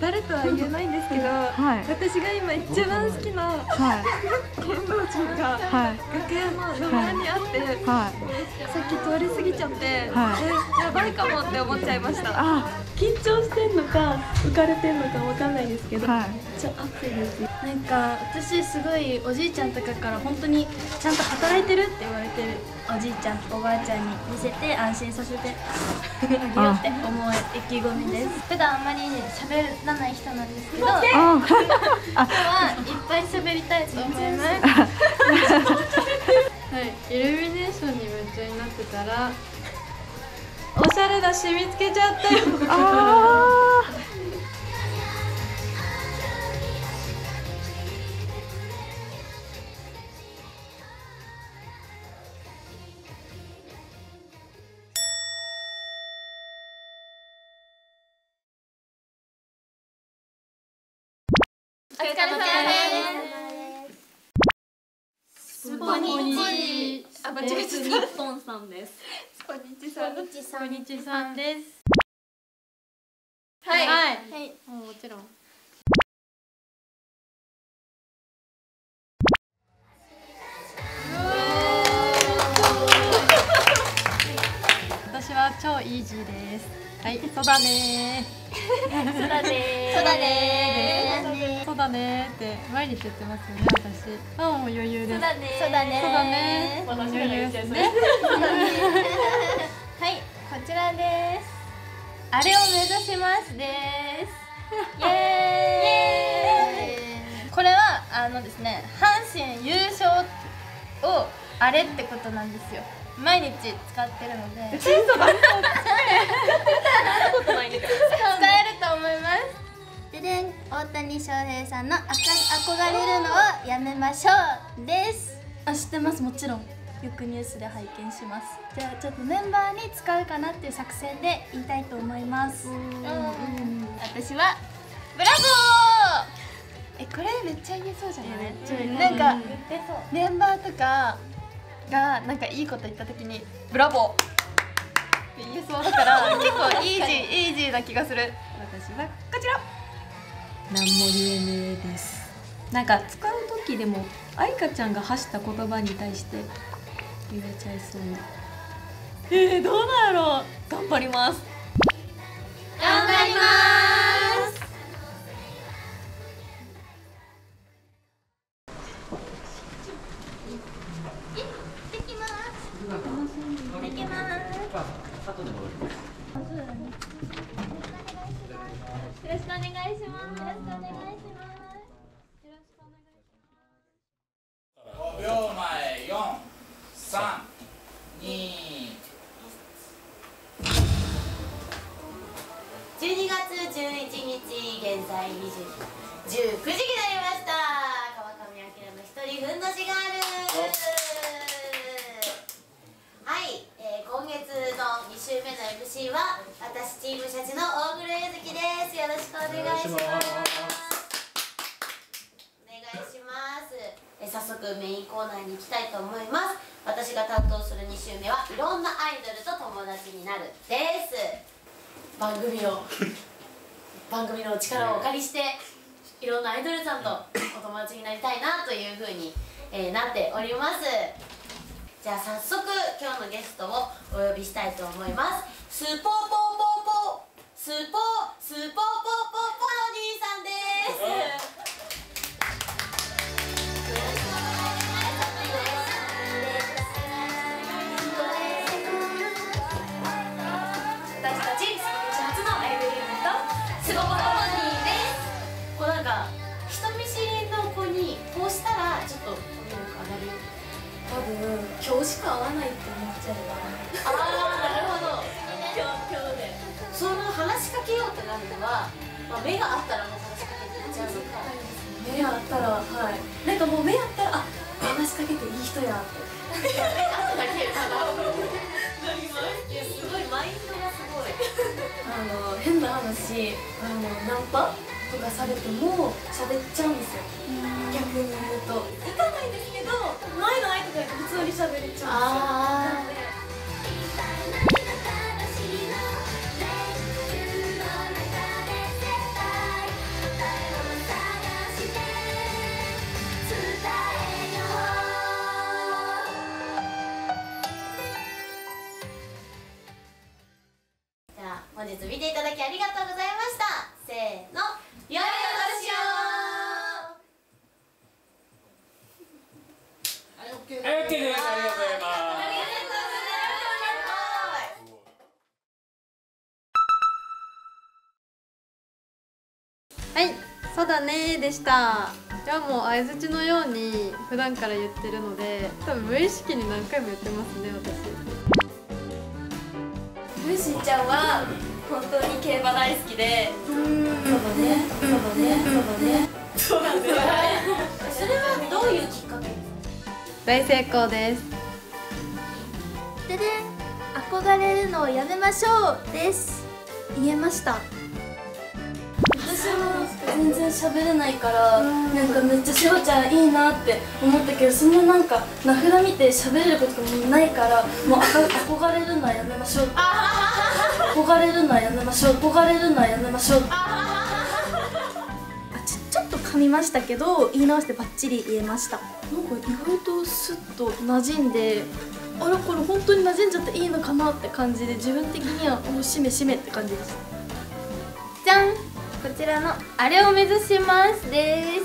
誰とは言えないんですけど、私が今一番好きな剣道長が楽屋の路面にあって、さっき通り過ぎちゃって、やばいかもって思っちゃいました。緊張してんのか浮かれてんのかわかんないですけど、なんか私すごいおじいちゃんとかから本当にちゃんと働いてるって言われてるおじいちゃんとおばあちゃんに見せて安心させてあげようって思う意気込みです。普段あんまり喋らない人なんですけど、今日はいっぱい喋りたいと思いますはい、イルミネーションに夢中になってたらおしゃれだし見つけちゃったよお疲れ様です。スポニチ、間違えちゃった。日本さんです。スポニチさん、です。はい。もちろん。私は超イージーです。はい、そうだね。そうだねって毎日言ってますよね、私。あ、もう余裕です。そうだね。余裕ですね。はい、こちらです。あれを目指しますです。イエーイ。これはですね、阪神優勝をあれってことなんですよ。毎日使ってるので。使えると思います。大谷翔平さんの憧れるのをやめましょうです。知ってます、もちろん。よくニュースで拝見します。じゃあちょっとメンバーに使うかなっていう作戦で言いたいと思います。私はブラボー。これめっちゃ言えそうじゃない？なんかメンバーとかがなんかいいこと言ったときにブラボーって言えそうだから結構イージーな気がする。私はこちら。なんも言えねえです。なんか使う時でも愛花ちゃんが発した言葉に対して言えちゃいそうな。どうなんやろう。頑張ります。じゃあ早速今日のゲストをお呼びしたいと思います。スポーポーのお兄さんです、私たちスポニチ初のライブイベントスポポポポニーです。こうなんか人見知りの子にこうしたらちょっと多分今日しか会わないって思っちゃうから。なるほど。今日でその話しかけようってなるのは、目があったらもう話しかけてっちゃうのか、目があったらなんかもう目あったら話しかけていい人やって目があっただけかななります。すごいマインドがすごい変な話ナンパとかされても喋っちゃうんですよ。逆に言うと行かないんですけど、前の愛とか普通に喋れちゃうんですよ。本日見ていただきありがとうございました。せーの、良いお年を。あれ OK です。ありがとうございます。はい、そうだねでした。じゃあもう相づちのように普段から言ってるので、多分無意識に何回も言ってますね、私。むしちゃんは本当に競馬大好きで、そうなんですよ。それはどういうきっかけですか？大成功です。でね、憧れるのをやめましょうです。言えました。私は全然喋れないから、なんかめっちゃしおちゃんいいなって思ったけど、そんななんか名札見て喋れることもないから、もう憧れるのはやめましょう。憧れるのはやめましょう。憧れるのはやめましょう。ちょっと噛みましたけど、言い直してバッチリ言えました。なんか意外とスッと馴染んで、あれこれ本当に馴染んじゃっていいのかなって感じで、自分的にはもうしめしめって感じでした。じゃん。こちらのあれを目指しますです。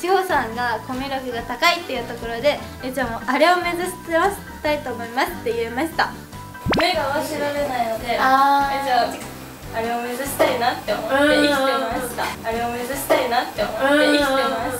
志保さんがコミュ力が高いっていうところで、ゆうちゃんもあれを目指したいと思いますって言いました。目が忘れられないので、あれを目指したいなって思って生きてました。あれを目指したいなって思って生きてまし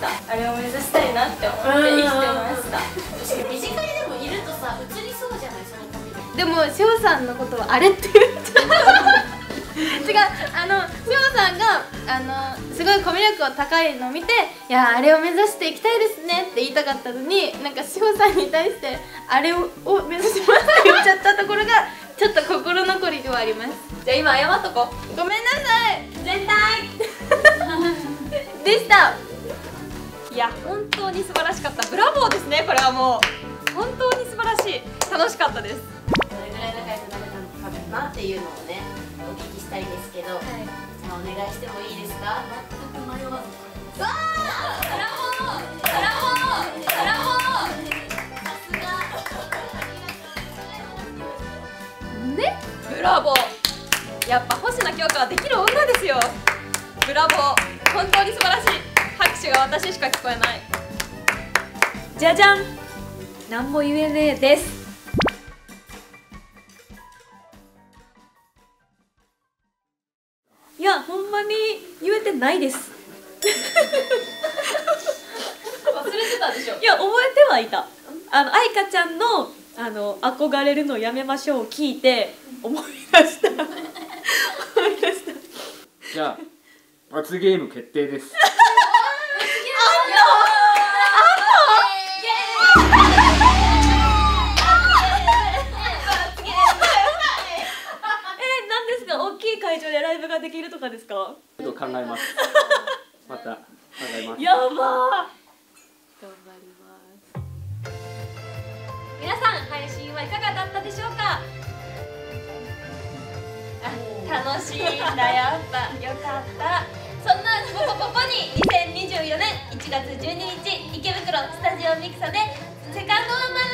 た。あれを目指したいなって思って生きてました。確かに身近にでもいるとさ、映りそうじゃない、そのコミュ力。でも志保さんのことをあれって言っちゃう。違う、志保さんがすごいコミュ力が高いのを見て、いやあれを目指していきたいですねって言いたかったのに、なんか志保さんに対してあれを目指しますって言っちゃったところがちょっと心残りではあります。じゃあ今謝っとこ、ごめんなさい絶対でした。いや本当に素晴らしかった。ブラボーですね。これはもう本当に素晴らしい、楽しかったです。どれぐらい仲良くなれたのかなっていうのをね、お聞きしたいですけど、はい、じゃあお願いしてもいいですか？全く迷わず。わあ、ブラボー、ブラボー、ブラボー。さすが。ね、ブラボー。やっぱ星名京香はできる女ですよ。ブラボー、本当に素晴らしい。拍手が私しか聞こえない。じゃじゃん。なんも言えねえです。いや、ほんまに言えてないです忘れてたでしょ。いや、覚えてはいた。愛花ちゃんの憧れるのやめましょうを聞いて思い出した思い出した。じゃあ、罰ゲーム決定です。会場でライブができるとかですか？ちょっと考えます。また考えます。やばー。頑張ります。皆さん配信はいかがだったでしょうか？楽しいんだよ。やっぱよかった。そんなぽぽぽぽに2024年1月12日池袋スタジオミクサでセカンドワンマン